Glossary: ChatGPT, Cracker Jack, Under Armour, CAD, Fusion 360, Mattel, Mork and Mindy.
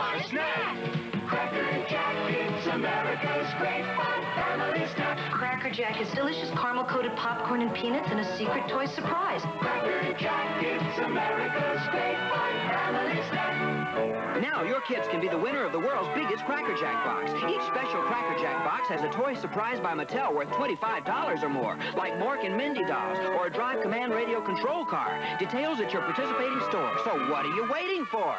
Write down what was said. want a snack? Cracker Jack, it's America's great fun family snack. Cracker Jack is delicious caramel-coated popcorn and peanuts and a secret toy surprise. Cracker Jack, it's America's great fun family snack. Now your kids can be the winner of the world's biggest Cracker Jack box. Each special Cracker Jack box has a toy surprise by Mattel worth $25 or more, like Mork and Mindy dolls or a Drive Command radio control car. Details at your participating store. So what are you waiting for?